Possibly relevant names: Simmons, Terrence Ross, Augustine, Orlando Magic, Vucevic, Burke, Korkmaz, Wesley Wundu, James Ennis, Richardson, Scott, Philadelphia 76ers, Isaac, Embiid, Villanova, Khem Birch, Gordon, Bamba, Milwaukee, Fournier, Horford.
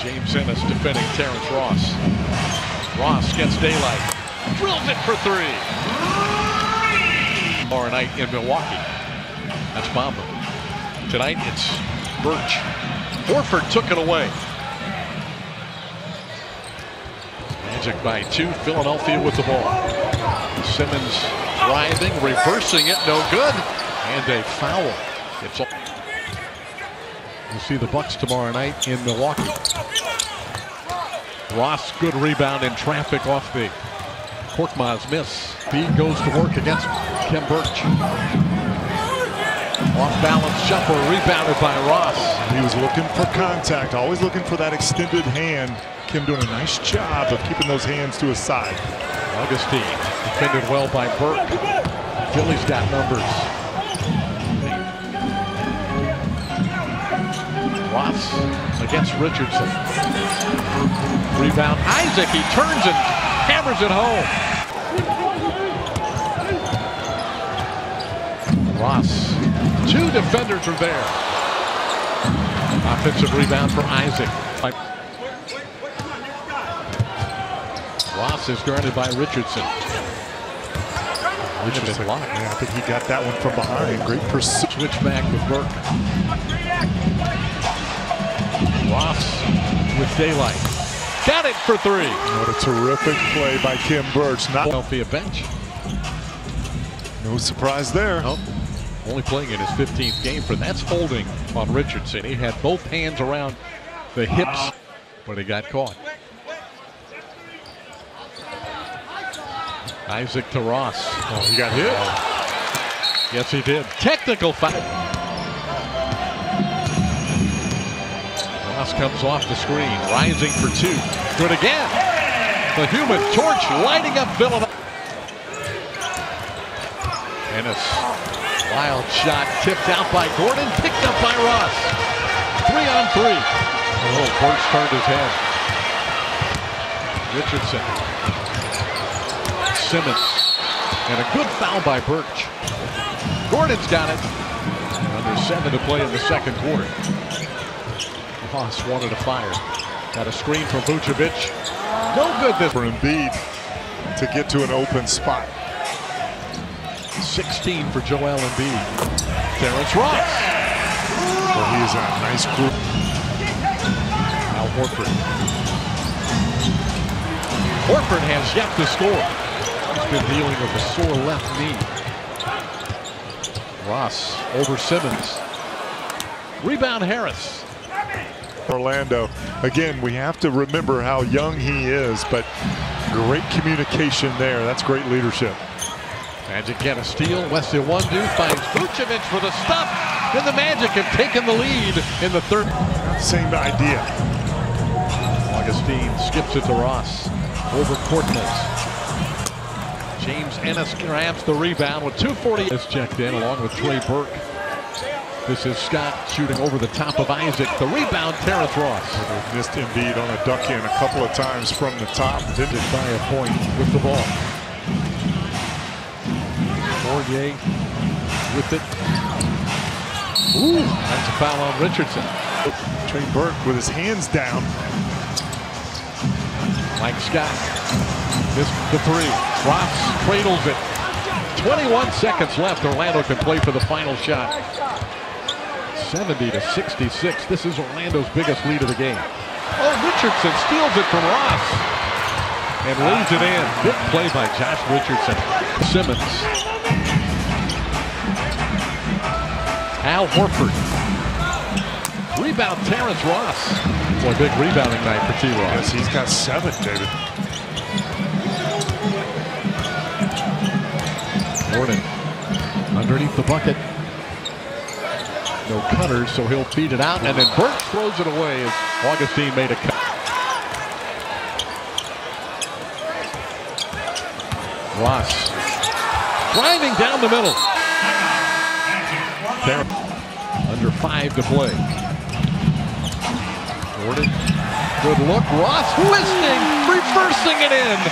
James Ennis defending Terrence Ross. Ross gets daylight. Drills it for three. Tomorrow night in Milwaukee. That's Bamba. Tonight it's Birch. Horford took it away. Magic by two. Philadelphia with the ball. Simmons driving, reversing it. No good. And a foul. It's up. We'll see the Bucks tomorrow night in Milwaukee. Ross, good rebound in traffic off the Korkmaz miss. Embiid goes to work against Khem Birch. Off-balance jumper, rebounded by Ross. He was looking for contact, always looking for that extended hand. Khem doing a nice job of keeping those hands to his side. Augustine, defended well by Burke. Philly's got numbers. Ross against Richardson. Rebound. Isaac, he turns and hammers it home. Ross. Two defenders are there. Offensive rebound for Isaac. Ross is guarded by Richardson. Richardson locked. Yeah, I think he got that one from behind. Great pursuit. Switchback with Burke. Ross with daylight. Got it for three. What a terrific play by Khem Birch. Not healthy a bench. No surprise there. Nope. Only playing in his 15th game for that's holding on Richardson. He had both hands around the hips, but he got caught. Isaac to Ross. Oh, he got hit. Oh. Yes, he did. Technical foul. Comes off the screen, rising for two. Good again. The human torch lighting up Villanova. Ennis, wild shot, tipped out by Gordon, picked up by Ross. 3-on-3. Oh, Birch turned his head. Richardson, Simmons, and a good foul by Birch. Gordon's got it. Under 7 to play in the second quarter. Ross wanted to fire. Got a screen from Vucevic. No good this for Embiid to get to an open spot. 16 for Joel Embiid. Terrence Ross. Yeah. Well, he is a nice group. Now Horford. Horford has yet to score. He's been dealing with a sore left knee. Ross over Simmons. Rebound Harris. Orlando. Again, we have to remember how young he is, but great communication there. That's great leadership. Magic get a steal. Wesley Wundu finds Vucevic for the stop. Then the Magic have taken the lead in the third. Same idea. Augustine skips it to Ross. Over Korkmaz. James Ennis grabs the rebound with 2:40. Is checked in along with Trey Burke. This is Scott shooting over the top of Isaac. The rebound, Terrence Ross. They missed Embiid on a duck in a couple of times from the top. Didn't by a point with the ball. Fournier with it. Ooh, that's a foul on Richardson. Trey Burke with his hands down. Mike Scott. Missed the three. Ross cradles it. 21 seconds left. Orlando can play for the final shot. 70-66. This is Orlando's biggest lead of the game. Oh, Richardson steals it from Ross and lays it in. Good play by Josh Richardson. Simmons. Al Horford. Rebound Terrence Ross. Boy, big rebounding night for T. Ross. Yes, he's got 7, David. Gordon underneath the bucket. No cutters, so he'll feed it out, and then Burke throws it away as Augustine made a cut. Ross driving down the middle. There, under 5 to play. Gordon, good look. Ross, twisting, reversing it in.